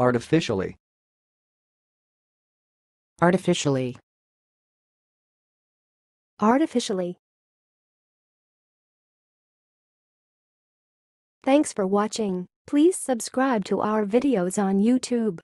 Artificially. Artificially. Artificially. Thanks for watching. Please subscribe to our videos on YouTube.